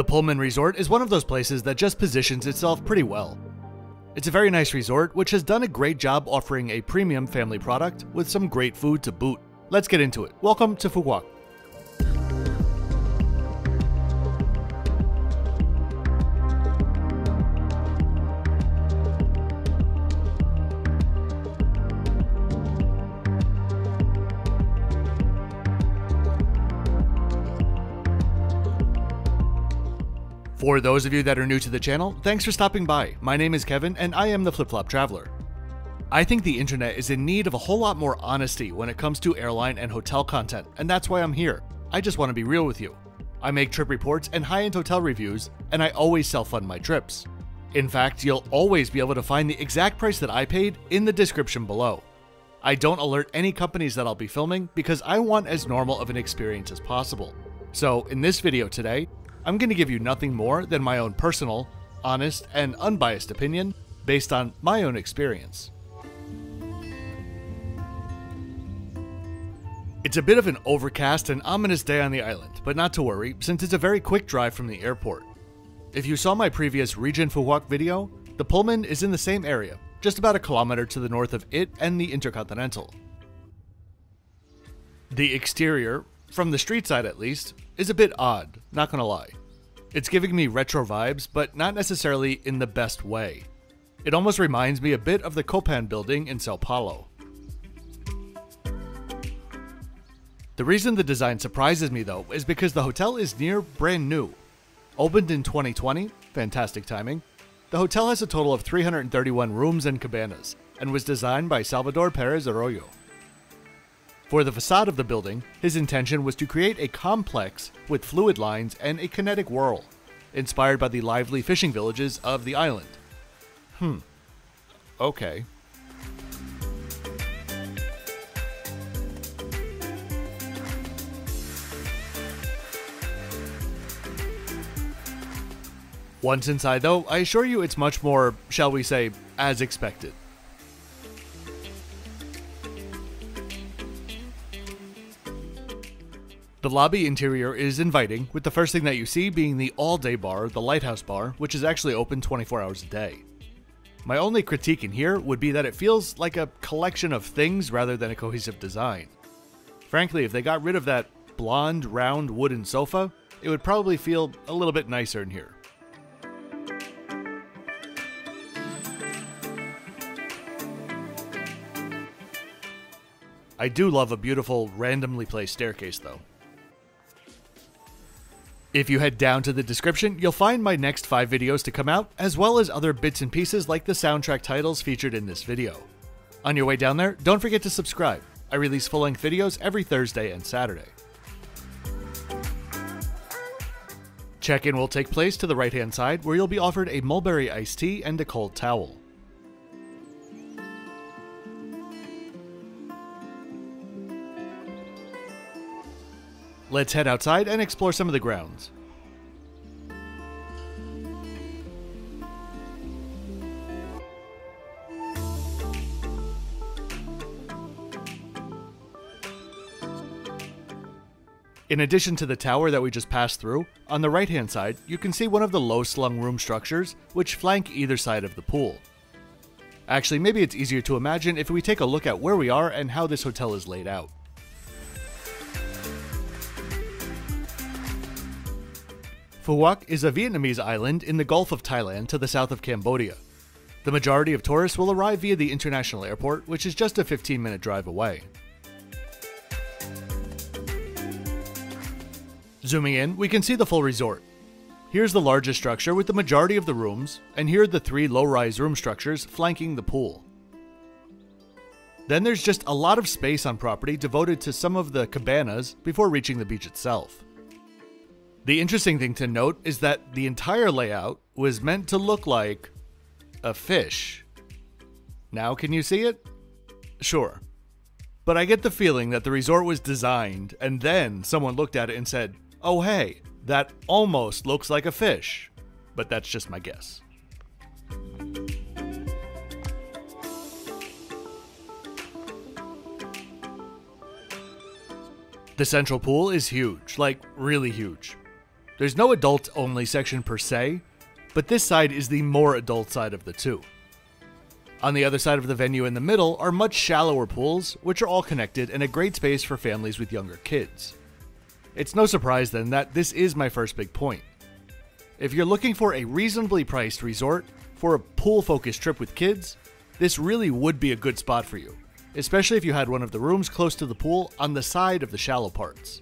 The Pullman Resort is one of those places that just positions itself pretty well. It's a very nice resort, which has done a great job offering a premium family product with some great food to boot. Let's get into it. Welcome to Phu Quoc. For those of you that are new to the channel, thanks for stopping by. My name is Kevin and I am the Flip Flop Traveler. I think the internet is in need of a whole lot more honesty when it comes to airline and hotel content, and that's why I'm here. I just want to be real with you. I make trip reports and high-end hotel reviews, and I always self-fund my trips. In fact, you'll always be able to find the exact price that I paid in the description below. I don't alert any companies that I'll be filming because I want as normal of an experience as possible. So in this video today, I'm going to give you nothing more than my own personal, honest, and unbiased opinion based on my own experience. It's a bit of an overcast and ominous day on the island, but not to worry since it's a very quick drive from the airport. If you saw my previous Regent Phu Quoc video, the Pullman is in the same area, just about a kilometer to the north of it and the Intercontinental. The exterior, from the street side at least, is a bit odd, not gonna lie. It's giving me retro vibes, but not necessarily in the best way. It almost reminds me a bit of the Copan building in Sao Paulo. The reason the design surprises me though is because the hotel is near brand new. Opened in 2020, fantastic timing. The hotel has a total of 331 rooms and cabanas and was designed by Salvador Perez Arroyo. For the facade of the building, his intention was to create a complex with fluid lines and a kinetic whirl, inspired by the lively fishing villages of the island. Okay. Once inside though, I assure you it's much more, shall we say, as expected. The lobby interior is inviting, with the first thing that you see being the all-day bar, the Lighthouse Bar, which is actually open 24 hours a day. My only critique in here would be that it feels like a collection of things rather than a cohesive design. Frankly, if they got rid of that blonde, round wooden sofa, it would probably feel a little bit nicer in here. I do love a beautiful, randomly placed staircase though. If you head down to the description, you'll find my next 5 videos to come out, as well as other bits and pieces like the soundtrack titles featured in this video. On your way down there, don't forget to subscribe. I release full-length videos every Thursday and Saturday. Check-in will take place to the right-hand side, where you'll be offered a mulberry iced tea and a cold towel. Let's head outside and explore some of the grounds. In addition to the tower that we just passed through, on the right-hand side, you can see one of the low-slung room structures which flank either side of the pool. Actually, maybe it's easier to imagine if we take a look at where we are and how this hotel is laid out. Phu Quoc is a Vietnamese island in the Gulf of Thailand to the south of Cambodia. The majority of tourists will arrive via the international airport, which is just a 15-minute drive away. Zooming in, we can see the full resort. Here's the largest structure with the majority of the rooms, and here are the 3 low-rise room structures flanking the pool. Then there's just a lot of space on property devoted to some of the cabanas before reaching the beach itself. The interesting thing to note is that the entire layout was meant to look like a fish. Now can you see it? Sure. But I get the feeling that the resort was designed and then someone looked at it and said, oh hey, that almost looks like a fish. But that's just my guess. The central pool is huge, like really huge. There's no adult-only section per se, but this side is the more adult side of the two. On the other side of the venue in the middle are much shallower pools, which are all connected and a great space for families with younger kids. It's no surprise then that this is my first big point. If you're looking for a reasonably priced resort for a pool-focused trip with kids, this really would be a good spot for you, especially if you had one of the rooms close to the pool on the side of the shallow parts.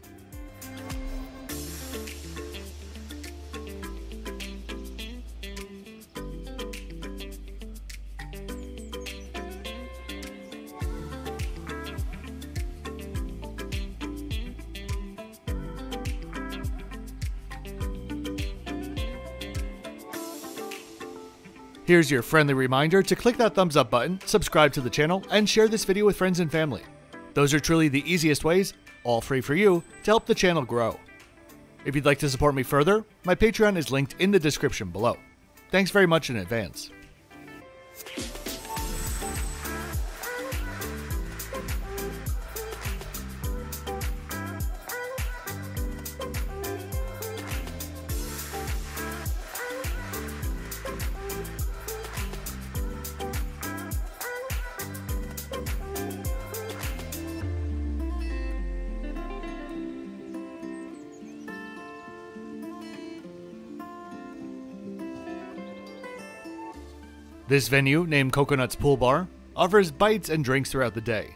Here's your friendly reminder to click that thumbs up button, subscribe to the channel, and share this video with friends and family. Those are truly the easiest ways, all free for you, to help the channel grow. If you'd like to support me further, my Patreon is linked in the description below. Thanks very much in advance. This venue, named Coconuts Pool Bar, offers bites and drinks throughout the day.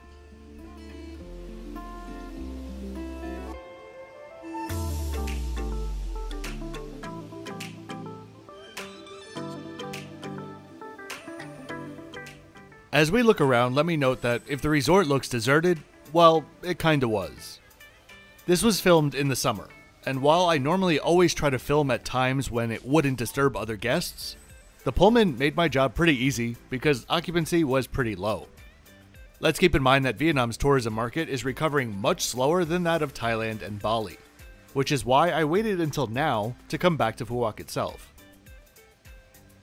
As we look around, let me note that if the resort looks deserted, well, it kinda was. This was filmed in the summer, and while I normally always try to film at times when it wouldn't disturb other guests, the Pullman made my job pretty easy because occupancy was pretty low. Let's keep in mind that Vietnam's tourism market is recovering much slower than that of Thailand and Bali, which is why I waited until now to come back to Phu Quoc itself.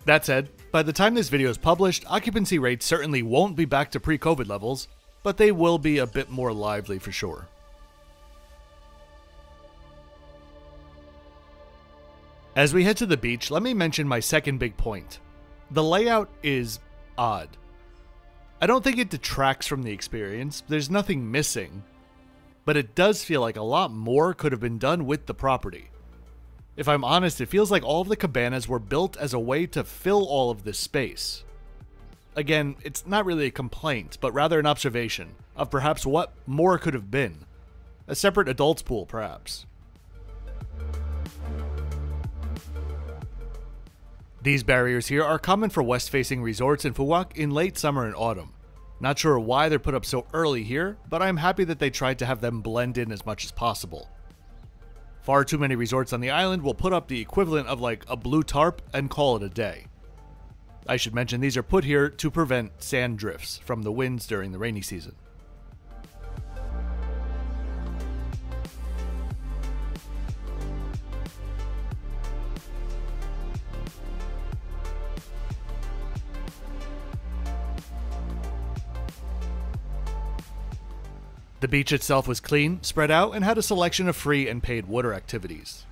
That said, by the time this video is published, occupancy rates certainly won't be back to pre-COVID levels, but they will be a bit more lively for sure. As we head to the beach, let me mention my second big point. The layout is odd. I don't think it detracts from the experience, there's nothing missing, but it does feel like a lot more could have been done with the property. If I'm honest, it feels like all of the cabanas were built as a way to fill all of this space. Again, it's not really a complaint, but rather an observation of perhaps what more could have been. A separate adults pool, perhaps. These barriers here are common for west-facing resorts in Phu Quoc in late summer and autumn. Not sure why they're put up so early here, but I'm happy that they tried to have them blend in as much as possible. Far too many resorts on the island will put up the equivalent of like a blue tarp and call it a day. I should mention these are put here to prevent sand drifts from the winds during the rainy season. The beach itself was clean, spread out, and had a selection of free and paid water activities.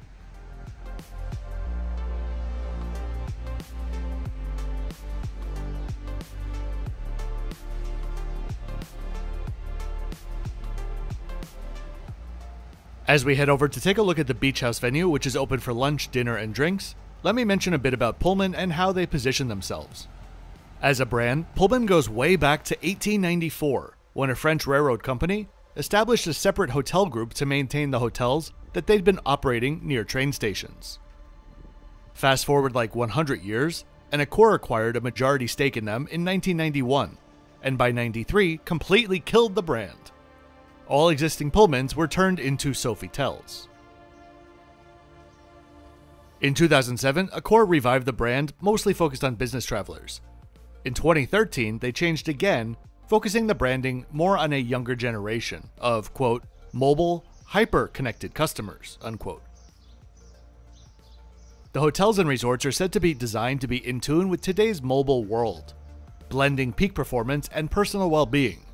As we head over to take a look at the beach house venue, which is open for lunch, dinner, and drinks, let me mention a bit about Pullman and how they position themselves. As a brand, Pullman goes way back to 1894, when a French railroad company established a separate hotel group to maintain the hotels that they'd been operating near train stations. Fast forward like 100 years, and Accor acquired a majority stake in them in 1991, and by 93 completely killed the brand. All existing Pullmans were turned into Sofitels. In 2007, Accor revived the brand, mostly focused on business travelers. In 2013, they changed again, focusing the branding more on a younger generation of, quote, mobile, hyper-connected customers, unquote. The hotels and resorts are said to be designed to be in tune with today's mobile world, blending peak performance and personal well-being.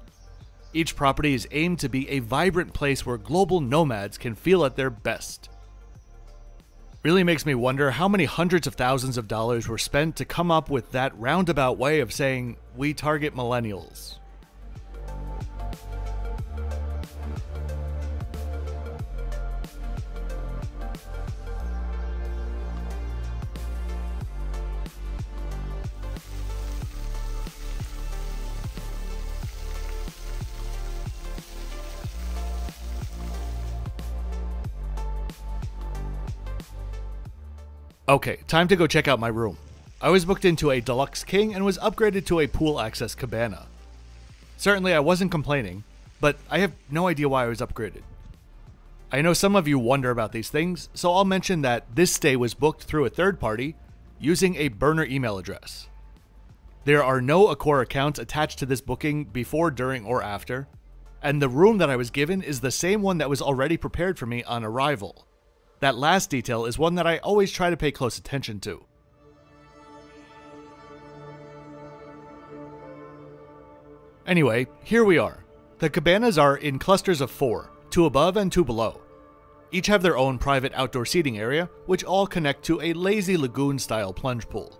Each property is aimed to be a vibrant place where global nomads can feel at their best. Really makes me wonder how many hundreds of thousands of dollars were spent to come up with that roundabout way of saying, we target millennials. Okay, time to go check out my room. I was booked into a deluxe king and was upgraded to a pool access cabana. Certainly I wasn't complaining, but I have no idea why I was upgraded. I know some of you wonder about these things, so I'll mention that this stay was booked through a third party using a burner email address. There are no Accor accounts attached to this booking before, during, or after, and the room that I was given is the same one that was already prepared for me on arrival. That last detail is one that I always try to pay close attention to. Anyway, here we are. The cabanas are in clusters of four, two above and two below. Each have their own private outdoor seating area, which all connect to a lazy lagoon-style plunge pool.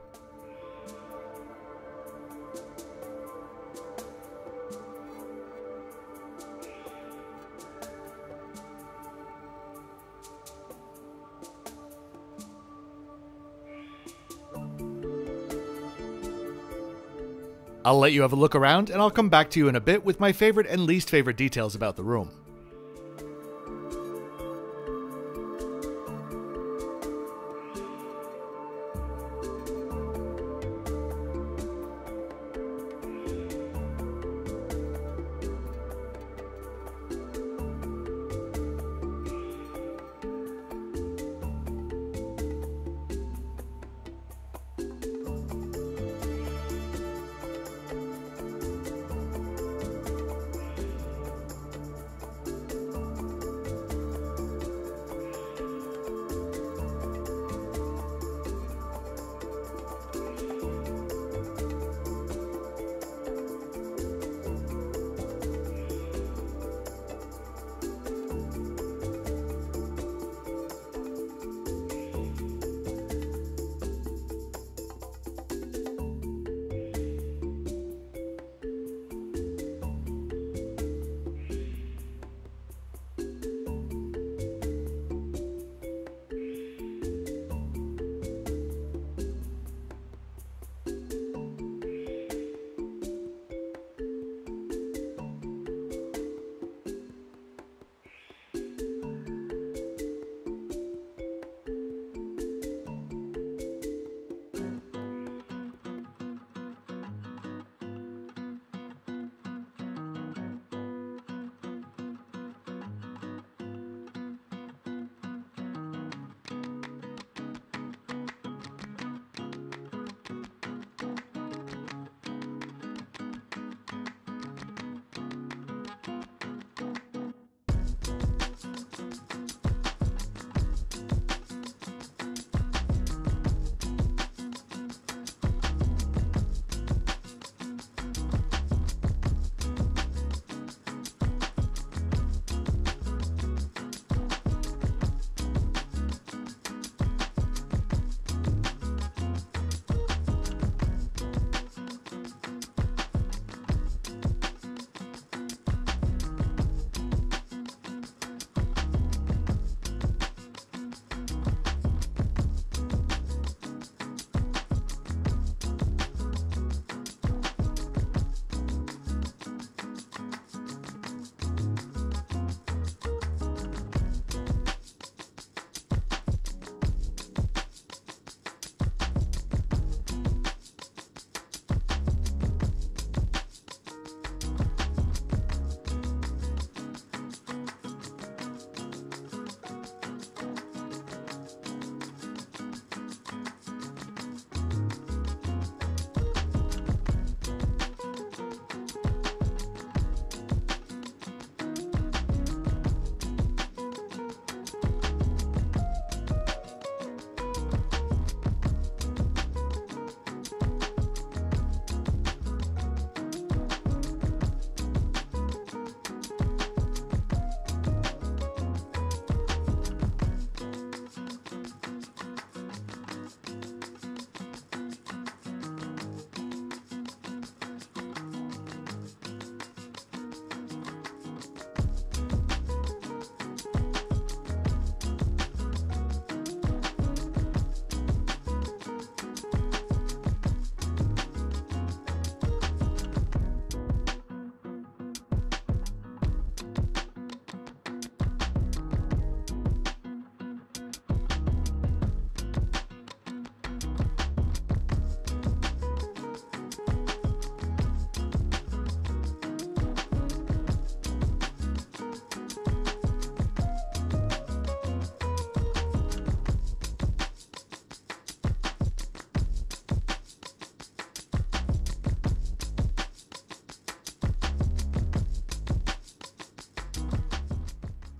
I'll let you have a look around, and I'll come back to you in a bit with my favorite and least favorite details about the room.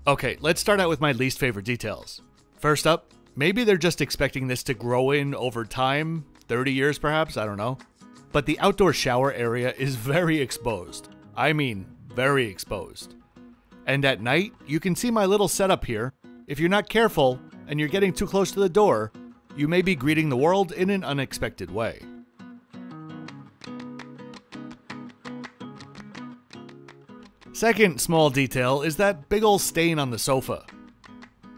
Okay, let's start out with my least favorite details. First up, maybe they're just expecting this to grow in over time, 30 years perhaps, I don't know. But the outdoor shower area is very exposed. I mean, very exposed. And at night, you can see my little setup here. If you're not careful and you're getting too close to the door, you may be greeting the world in an unexpected way. Second small detail is that big ol' stain on the sofa.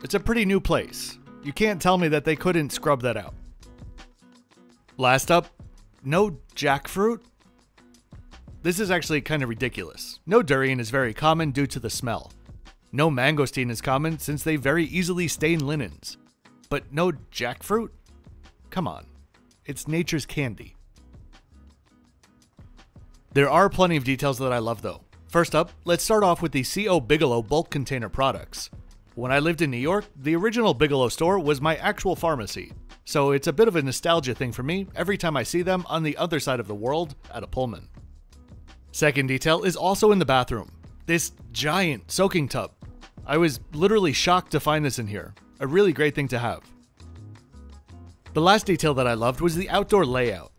It's a pretty new place. You can't tell me that they couldn't scrub that out. Last up, no jackfruit? This is actually kind of ridiculous. No durian is very common due to the smell. No mangosteen is common since they very easily stain linens. But no jackfruit? Come on, it's nature's candy. There are plenty of details that I love though. First up, let's start off with the C.O. Bigelow bulk container products. When I lived in New York, the original Bigelow store was my actual pharmacy, so it's a bit of a nostalgia thing for me every time I see them on the other side of the world at a Pullman. Second detail is also in the bathroom, this giant soaking tub. I was literally shocked to find this in here, a really great thing to have. The last detail that I loved was the outdoor layout.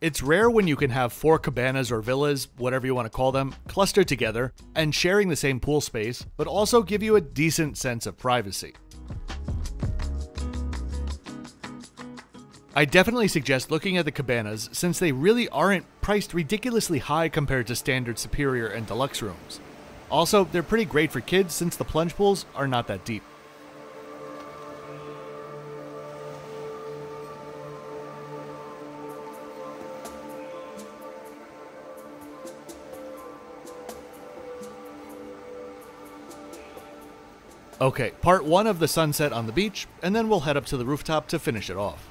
It's rare when you can have four cabanas or villas, whatever you want to call them, clustered together and sharing the same pool space, but also give you a decent sense of privacy. I definitely suggest looking at the cabanas since they really aren't priced ridiculously high compared to standard superior and deluxe rooms. Also, they're pretty great for kids since the plunge pools are not that deep. Okay, part one of the sunset on the beach, and then we'll head up to the rooftop to finish it off.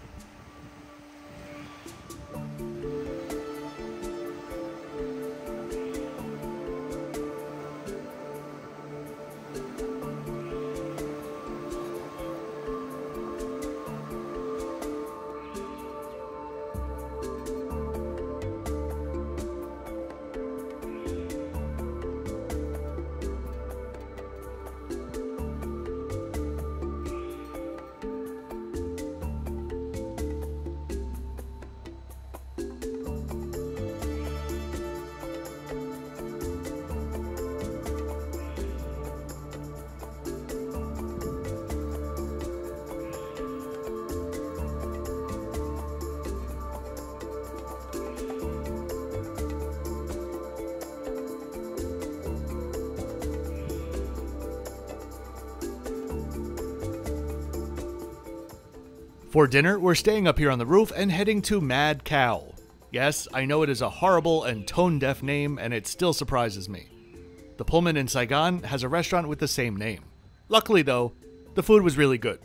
For dinner, we're staying up here on the roof and heading to Mad Cow. Yes, I know it is a horrible and tone-deaf name, and it still surprises me. The Pullman in Saigon has a restaurant with the same name. Luckily though, the food was really good.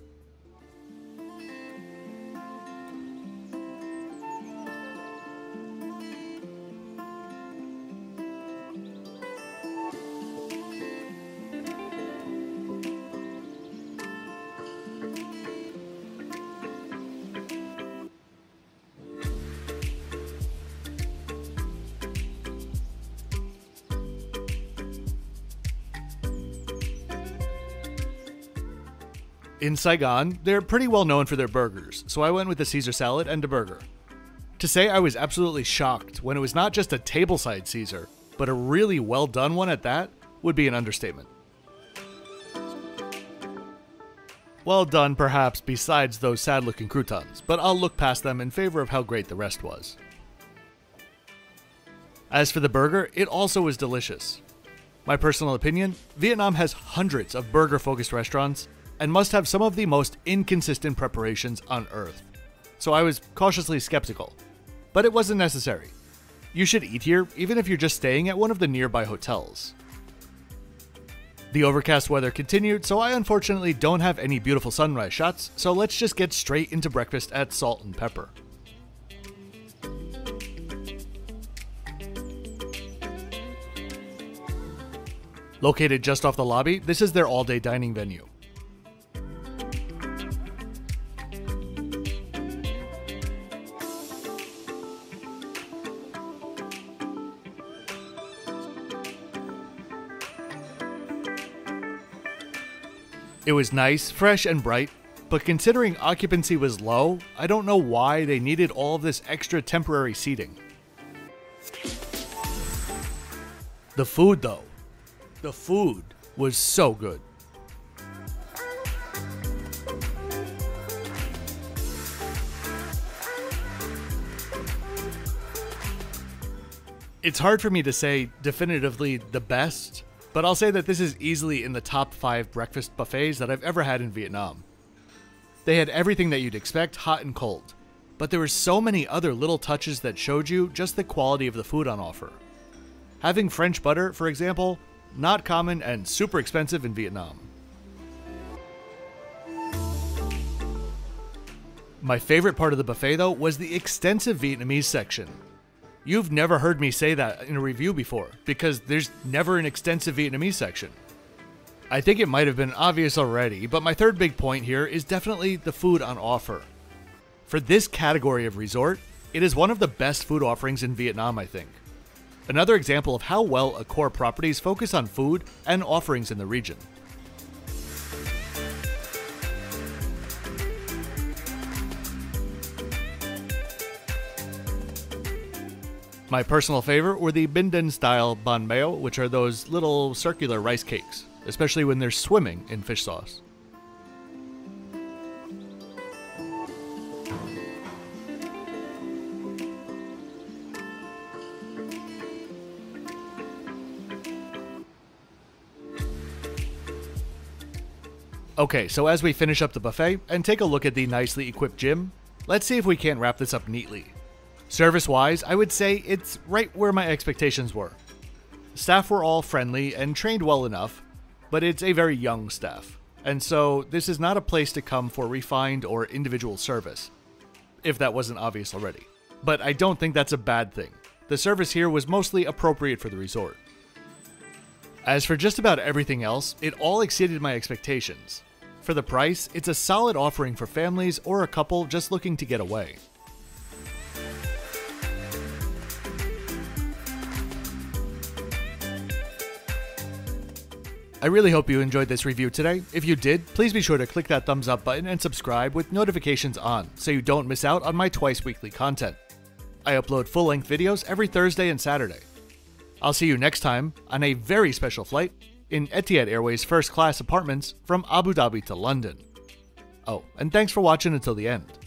In Saigon, they're pretty well known for their burgers, so I went with a Caesar salad and a burger. To say I was absolutely shocked when it was not just a tableside Caesar, but a really well done one at that, would be an understatement. Well done perhaps besides those sad looking croutons, but I'll look past them in favor of how great the rest was. As for the burger, it also was delicious. My personal opinion, Vietnam has hundreds of burger focused restaurants, and must have some of the most inconsistent preparations on earth. So I was cautiously skeptical, but it wasn't necessary. You should eat here even if you're just staying at one of the nearby hotels. The overcast weather continued, so I unfortunately don't have any beautiful sunrise shots, so let's just get straight into breakfast at Salt and Pepper. Located just off the lobby, this is their all-day dining venue. It was nice, fresh, and bright, but considering occupancy was low, I don't know why they needed all of this extra temporary seating. The food though. The food was so good. It's hard for me to say definitively the best, but I'll say that this is easily in the top 5 breakfast buffets that I've ever had in Vietnam. They had everything that you'd expect, hot and cold, but there were so many other little touches that showed you just the quality of the food on offer. Having French butter, for example, not common and super expensive in Vietnam. My favorite part of the buffet though was the extensive Vietnamese section. You've never heard me say that in a review before, because there's never an extensive Vietnamese section. I think it might have been obvious already, but my third big point here is definitely the food on offer. For this category of resort, it is one of the best food offerings in Vietnam, I think. Another example of how well Accor properties focus on food and offerings in the region. My personal favorite were the Binden-style banh bao, which are those little circular rice cakes, especially when they're swimming in fish sauce. Okay, so as we finish up the buffet and take a look at the nicely equipped gym, let's see if we can't wrap this up neatly. Service-wise, I would say it's right where my expectations were. Staff were all friendly and trained well enough, but it's a very young staff, and so this is not a place to come for refined or individual service, if that wasn't obvious already. But I don't think that's a bad thing. The service here was mostly appropriate for the resort. As for just about everything else, it all exceeded my expectations. For the price, it's a solid offering for families or a couple just looking to get away. I really hope you enjoyed this review today. If you did, please be sure to click that thumbs up button and subscribe with notifications on so you don't miss out on my twice-weekly content. I upload full-length videos every Thursday and Saturday. I'll see you next time on a very special flight in Etihad Airways first-class apartments from Abu Dhabi to London. Oh, and thanks for watching until the end.